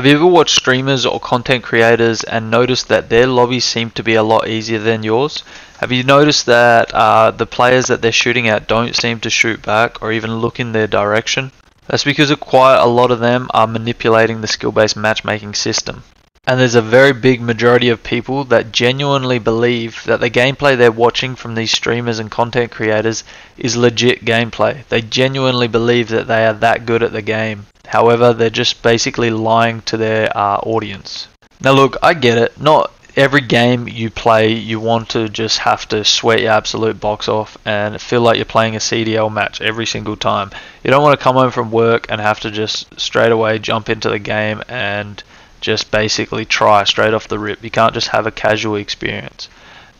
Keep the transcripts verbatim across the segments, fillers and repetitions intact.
Have you ever watched streamers or content creators and noticed that their lobbies seem to be a lot easier than yours? Have you noticed that uh, the players that they're shooting at don't seem to shoot back or even look in their direction? That's because quite a lot of them are manipulating the skill-based matchmaking system. And there's a very big majority of people that genuinely believe that the gameplay they're watching from these streamers and content creators is legit gameplay. They genuinely believe that they are that good at the game. However, they're just basically lying to their uh, audience. Now look, I get it. Not every game you play you want to just have to sweat your absolute box off and feel like you're playing a C D L match every single time. You don't want to come home from work and have to just straight away jump into the game and just basically try straight off the rip. You can't just have a casual experience.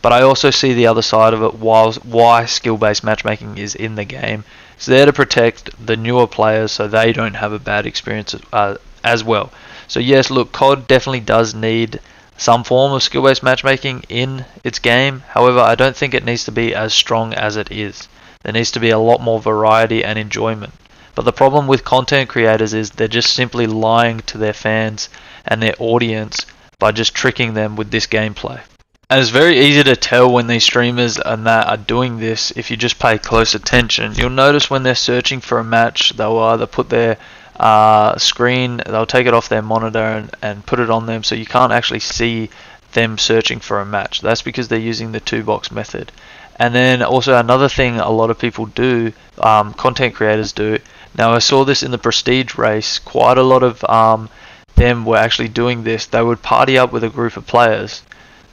But I also see the other side of it, while why skill-based matchmaking is in the game. It's there to protect the newer players so they don't have a bad experience uh, as well. So yes, look, C O D definitely does need some form of skill-based matchmaking in its game. However, I don't think it needs to be as strong as it is. There needs to be a lot more variety and enjoyment. But the problem with content creators is they're just simply lying to their fans and their audience by just tricking them with this gameplay. And it's very easy to tell when these streamers and that are doing this if you just pay close attention. You'll notice when they're searching for a match, they'll either put their uh, screen, they'll take it off their monitor and, and put it on them so you can't actually see them searching for a match. That's because they're using the two-box method. And then also another thing a lot of people do, um, content creators do. Now I saw this in the Prestige race, quite a lot of um, them were actually doing this. They would party up with a group of players,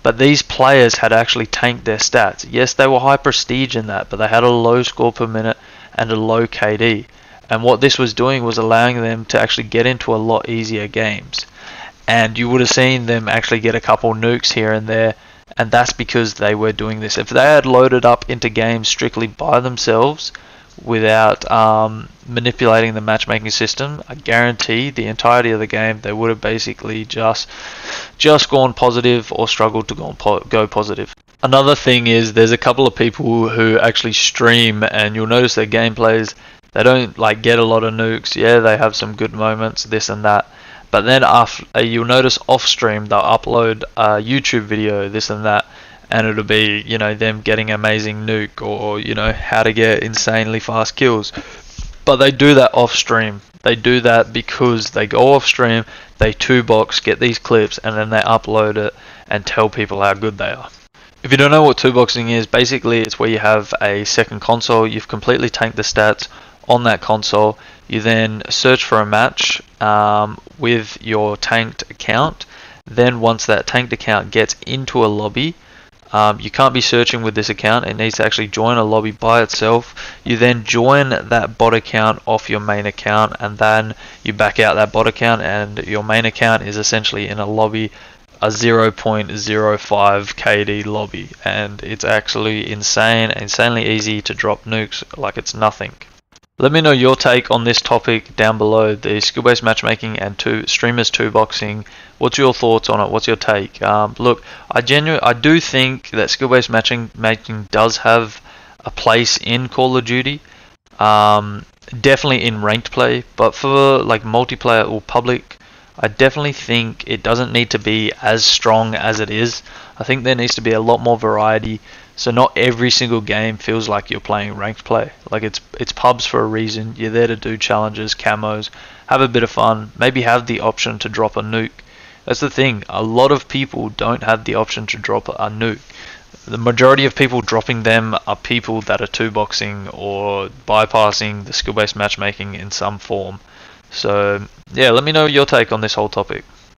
but these players had actually tanked their stats. Yes, they were high prestige in that, but they had a low score per minute and a low K D. And what this was doing was allowing them to actually get into a lot easier games. And you would have seen them actually get a couple nukes here and there, and that's because they were doing this. If they had loaded up into games strictly by themselves, without um, manipulating the matchmaking system, I guarantee the entirety of the game they would have basically just just gone positive or struggled to go, po go positive. Another thing is there's a couple of people who actually stream, and you'll notice their gameplays, they don't like get a lot of nukes. Yeah, they have some good moments, this and that, but then after, uh, you'll notice off stream they'll upload a YouTube video, this and that, and it'll be, you know, them getting amazing nuke or, you know, how to get insanely fast kills. But they do that off stream. They do that because they go off stream, they two box, get these clips, and then they upload it and tell people how good they are. If you don't know what two boxing is, basically it's where you have a second console, you've completely tanked the stats on that console, you then search for a match um, with your tanked account. Then once that tanked account gets into a lobby, Um, you can't be searching with this account, it needs to actually join a lobby by itself. You then join that bot account off your main account, and then you back out that bot account, and your main account is essentially in a lobby, a zero point zero five K D lobby, and it's actually insane, insanely easy to drop nukes like it's nothing. Let me know your take on this topic down below, the skill-based matchmaking and two streamers two boxing. What's your thoughts on it? What's your take? Um, look, I genuinely, I do think that skill-based matchmaking does have a place in Call of Duty, um, definitely in ranked play, but for like multiplayer or public, I definitely think it doesn't need to be as strong as it is. I think there needs to be a lot more variety. So not every single game feels like you're playing ranked play. Like it's it's pubs for a reason. You're there to do challenges, camos, have a bit of fun, maybe have the option to drop a nuke. That's the thing. A lot of people don't have the option to drop a nuke. The majority of people dropping them are people that are two-boxing or bypassing the skill-based matchmaking in some form. So yeah, let me know your take on this whole topic.